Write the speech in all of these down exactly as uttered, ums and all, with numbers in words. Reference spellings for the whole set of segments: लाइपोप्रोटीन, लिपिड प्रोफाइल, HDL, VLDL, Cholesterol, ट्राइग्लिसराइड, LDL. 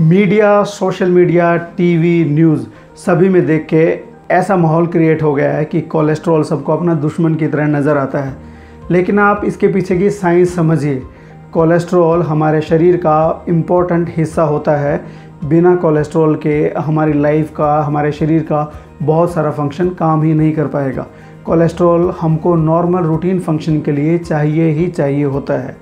Media, social media, TV, news सभी में देख के ऐसा माहौल क्रिएट हो गया है कि कोलेस्ट्रॉल सबको अपना दुश्मन की तरह नज़र आता है। लेकिन आप इसके पीछे की साइंस समझिए। कोलेस्ट्रॉल हमारे शरीर का इम्पोर्टेंट हिस्सा होता है। बिना कोलेस्ट्रॉल के हमारी लाइफ का, हमारे शरीर का बहुत सारा फंक्शन काम ही नहीं कर पाएगा। कोलेस्ट्रॉल हमको नॉर्मल रूटीन फंक्शन के लिए चाहिए ही चाहिए होता है।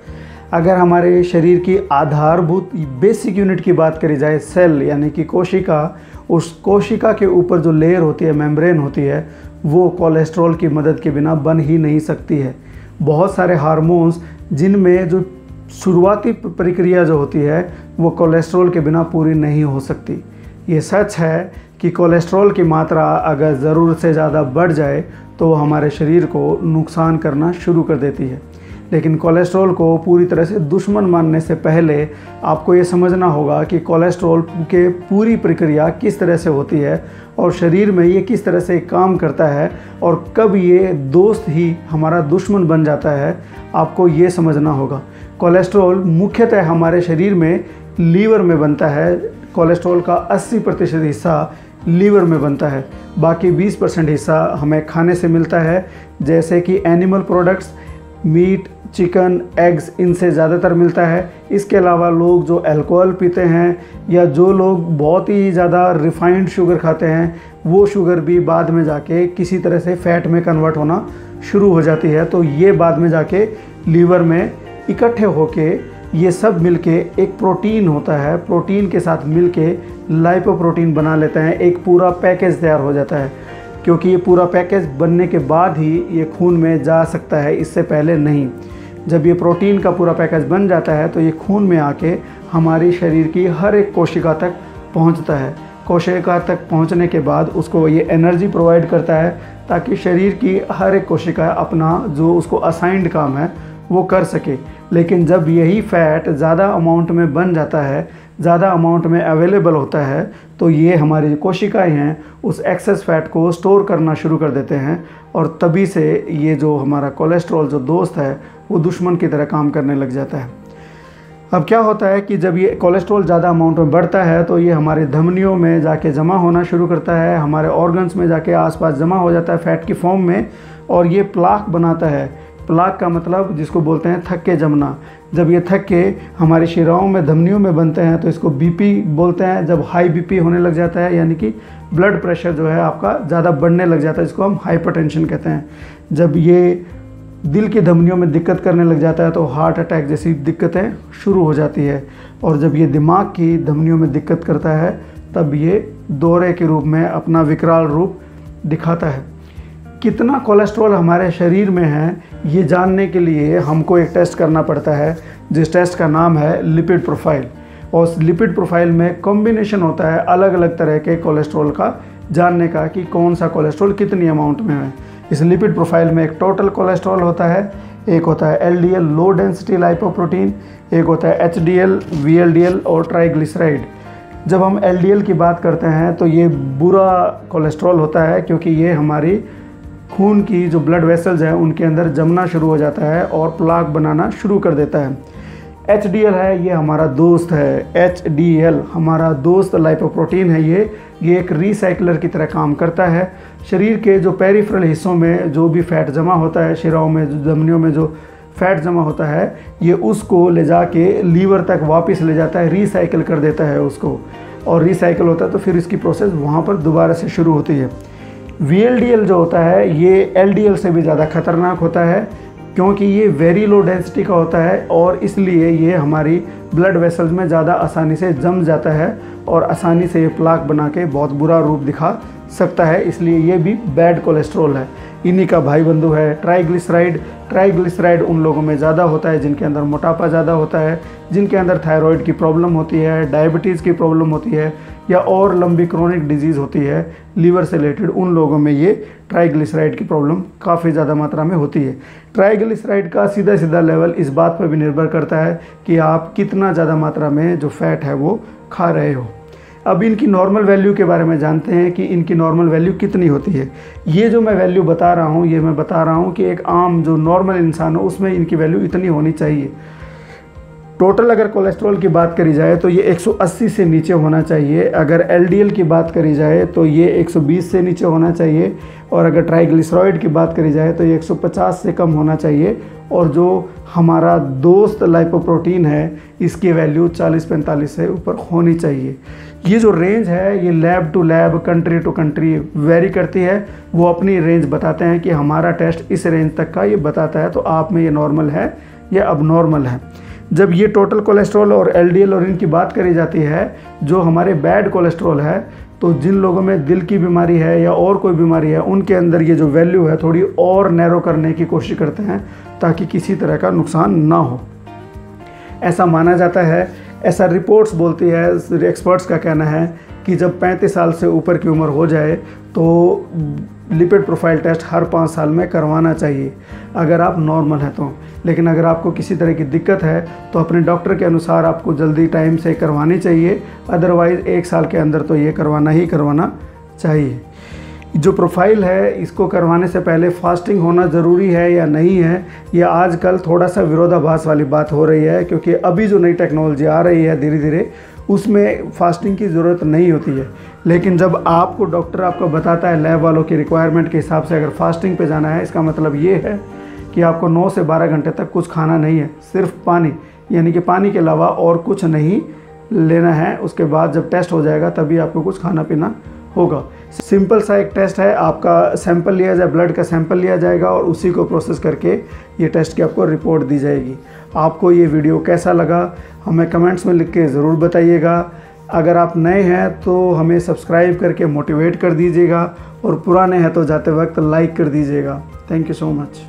अगर हमारे शरीर की आधारभूत बेसिक यूनिट की बात करी जाए, सेल यानी कि कोशिका, उस कोशिका के ऊपर जो लेयर होती है, मेम्ब्रेन होती है, वो कोलेस्ट्रॉल की मदद के बिना बन ही नहीं सकती है। बहुत सारे हार्मोन्स जिनमें जो शुरुआती प्रक्रिया जो होती है वो कोलेस्ट्रॉल के बिना पूरी नहीं हो सकती। ये सच है कि कोलेस्ट्रॉल की मात्रा अगर ज़रूरत से ज़्यादा बढ़ जाए तो वो हमारे शरीर को नुकसान करना शुरू कर देती है। लेकिन कोलेस्ट्रॉल को पूरी तरह से दुश्मन मानने से पहले आपको ये समझना होगा कि कोलेस्ट्रॉल के पूरी प्रक्रिया किस तरह से होती है और शरीर में ये किस तरह से काम करता है और कब ये दोस्त ही हमारा दुश्मन बन जाता है, आपको ये समझना होगा। कोलेस्ट्रॉल मुख्यतः हमारे शरीर में लीवर में बनता है। कोलेस्ट्रॉल का अस्सी प्रतिशत हिस्सा लीवर में बनता है, बाकी बीस परसेंट हिस्सा हमें खाने से मिलता है, जैसे कि animal products, meat, chicken, eggs, इनसे ज़्यादातर मिलता है। इसके अलावा लोग जो अल्कोहल पीते हैं या जो लोग बहुत ही ज़्यादा रिफाइंड शुगर खाते हैं, वो शुगर भी बाद में जाके किसी तरह से फैट में कन्वर्ट होना शुरू हो जाती है। तो ये बाद में जाके लीवर में इकट्ठे होके ये सब मिलके एक प्रोटीन होता है, प्रोटीन के साथ मिलके लाइपोप्रोटीन बना लेते हैं, एक पूरा पैकेज तैयार हो जाता है। क्योंकि ये पूरा पैकेज बनने के बाद ही ये खून में जा सकता है, इससे पहले नहीं। जब ये प्रोटीन का पूरा पैकेज बन जाता है तो ये खून में आके हमारी शरीर की हर एक कोशिका तक पहुंचता है। कोशिका तक पहुंचने के बाद उसको ये एनर्जी प्रोवाइड करता है ताकि शरीर की हर एक कोशिका अपना जो उसको असाइंड काम है वो कर सके। लेकिन जब यही फैट ज़्यादा अमाउंट में बन जाता है, ज़्यादा अमाउंट में अवेलेबल होता है, तो ये हमारी जो कोशिकाएँ हैं उस एक्सेस फैट को स्टोर करना शुरू कर देते हैं और तभी से ये जो हमारा कोलेस्ट्रॉल जो दोस्त है वो दुश्मन की तरह काम करने लग जाता है। अब क्या होता है कि जब ये कोलेस्ट्रॉल ज़्यादा अमाउंट में बढ़ता है तो ये हमारे धमनियों में जाके जमा होना शुरू करता है, हमारे ऑर्गन्स में जाके आसपास जमा हो जाता है फैट की फॉर्म में, और ये प्लाक बनाता है। प्लाक का मतलब जिसको बोलते हैं थक्के जमना। जब ये थक्के हमारी शिराओं में, धमनियों में बनते हैं तो इसको बीपी बोलते हैं। जब हाई बीपी होने लग जाता है यानी कि ब्लड प्रेशर जो है आपका ज़्यादा बढ़ने लग जाता है, इसको हम हाइपरटेंशन कहते हैं। जब ये दिल की धमनियों में दिक्कत करने लग जाता है तो हार्ट अटैक जैसी दिक्कतें शुरू हो जाती है। और जब ये दिमाग की धमनियों में दिक्कत करता है तब ये दौरे के रूप में अपना विकराल रूप दिखाता है। कितना कोलेस्ट्रॉल हमारे शरीर में है ये जानने के लिए हमको एक टेस्ट करना पड़ता है, जिस टेस्ट का नाम है लिपिड प्रोफाइल। और उस लिपिड प्रोफाइल में कॉम्बिनेशन होता है अलग अलग तरह के कोलेस्ट्रॉल का, जानने का कि कौन सा कोलेस्ट्रॉल कितनी अमाउंट में है। इस लिपिड प्रोफाइल में एक टोटल कोलेस्ट्रॉल होता है, एक होता है L D L low density लाइपोप्रोटीन, एक होता है H D L, V L D L और ट्राइग्लिसराइड। जब हम एल डी एल की बात करते हैं तो ये बुरा कोलेस्ट्रॉल होता है, क्योंकि ये हमारी खून की जो ब्लड वेसल्स हैं उनके अंदर जमना शुरू हो जाता है और प्लाक बनाना शुरू कर देता है। एच डी एल है, ये हमारा दोस्त है। एच डी एल हमारा दोस्त लाइपोप्रोटीन है। ये ये एक रिसाइकलर की तरह काम करता है। शरीर के जो पेरिफेरल हिस्सों में जो भी फैट जमा होता है, शिराओं में, धमनियों में जो फैट जमा होता है, ये उसको ले जाके लीवर तक वापस ले जाता है, रिसाइकिल कर देता है उसको। और रिसाइकिल होता है तो फिर इसकी प्रोसेस वहाँ पर दोबारा से शुरू होती है। वी एल डी एल जो होता है ये एल डी एल से भी ज़्यादा खतरनाक होता है, क्योंकि ये वेरी लो डेंसिटी का होता है और इसलिए ये हमारी ब्लड वेसल्स में ज़्यादा आसानी से जम जाता है और आसानी से ये प्लाक बना के बहुत बुरा रूप दिखा सकता है। इसलिए ये भी बैड कोलेस्ट्रॉल है। इन्हीं का भाई बंधु है ट्राइग्लिसराइड। ट्राइग्लिसराइड उन लोगों में ज़्यादा होता है जिनके अंदर मोटापा ज़्यादा होता है, जिनके अंदर थायराइड की प्रॉब्लम होती है, डायबिटीज़ की प्रॉब्लम होती है या और लंबी क्रोनिक डिजीज़ होती है लीवर से रिलेटेड, उन लोगों में ये ट्राइग्लिसराइड की प्रॉब्लम काफ़ी ज़्यादा मात्रा में होती है। ट्राइग्लिसराइड का सीधा सीधा लेवल इस बात पर भी निर्भर करता है कि आप कितना ज़्यादा मात्रा में जो फैट है वो खा रहे हो। अब इनकी नॉर्मल वैल्यू के बारे में जानते हैं कि इनकी नॉर्मल वैल्यू कितनी होती है। ये जो मैं वैल्यू बता रहा हूँ, ये मैं बता रहा हूँ कि एक आम जो नॉर्मल इंसान हो उसमें इनकी वैल्यू इतनी होनी चाहिए। टोटल अगर कोलेस्ट्रॉल की बात करी जाए तो ये एक सौ अस्सी से नीचे होना चाहिए। अगर एल डी एल की बात करी जाए तो ये एक सौ बीस से नीचे होना चाहिए, और अगर ट्राइग्लिसराइड की बात करी जाए तो ये एक सौ पचास से कम होना चाहिए। और जो हमारा दोस्त लाइपोप्रोटीन है इसकी वैल्यू चालीस पैंतालीस से ऊपर होनी चाहिए। ये जो रेंज है ये lab to lab, country to country vary करती है। वो अपनी रेंज बताते हैं कि हमारा टेस्ट इस रेंज तक का ये बताता है, तो आप में ये नॉर्मल है या अबनॉर्मल है। जब ये टोटल कोलेस्ट्रॉल और एल डी एल और इनकी बात करी जाती है, जो हमारे बैड कोलेस्ट्रॉल है, तो जिन लोगों में दिल की बीमारी है या और कोई बीमारी है उनके अंदर ये जो वैल्यू है थोड़ी और नैरो करने की कोशिश करते हैं ताकि किसी तरह का नुकसान ना हो, ऐसा माना जाता है। ऐसा रिपोर्ट्स बोलती है, एक्सपर्ट्स का कहना है कि जब पैंतीस साल से ऊपर की उम्र हो जाए तो लिपिड प्रोफाइल टेस्ट हर पाँच साल में करवाना चाहिए अगर आप नॉर्मल हैं तो। लेकिन अगर आपको किसी तरह की दिक्कत है तो अपने डॉक्टर के अनुसार आपको जल्दी टाइम से करवानी चाहिए, अदरवाइज़ एक साल के अंदर तो ये करवाना ही करवाना चाहिए। जो प्रोफाइल है इसको करवाने से पहले फास्टिंग होना ज़रूरी है या नहीं है, यह आजकल थोड़ा सा विरोधाभास वाली बात हो रही है, क्योंकि अभी जो नई टेक्नोलॉजी आ रही है धीरे धीरे उसमें फास्टिंग की ज़रूरत नहीं होती है। लेकिन जब आपको डॉक्टर आपको बताता है लैब वालों की रिक्वायरमेंट के हिसाब से अगर फास्टिंग पे जाना है, इसका मतलब ये है कि आपको नौ से बारह घंटे तक कुछ खाना नहीं है, सिर्फ पानी, यानी कि पानी के अलावा और कुछ नहीं लेना है। उसके बाद जब टेस्ट हो जाएगा तभी आपको कुछ खाना पीना होगा। सिंपल सा एक टेस्ट है, आपका सैंपल लिया जाए, ब्लड का सैंपल लिया जाएगा और उसी को प्रोसेस करके ये टेस्ट की आपको रिपोर्ट दी जाएगी। आपको ये वीडियो कैसा लगा हमें कमेंट्स में लिख के ज़रूर बताइएगा। अगर आप नए हैं तो हमें सब्सक्राइब करके मोटिवेट कर दीजिएगा, और पुराने हैं तो जाते वक्त लाइक कर दीजिएगा। Thank you so much.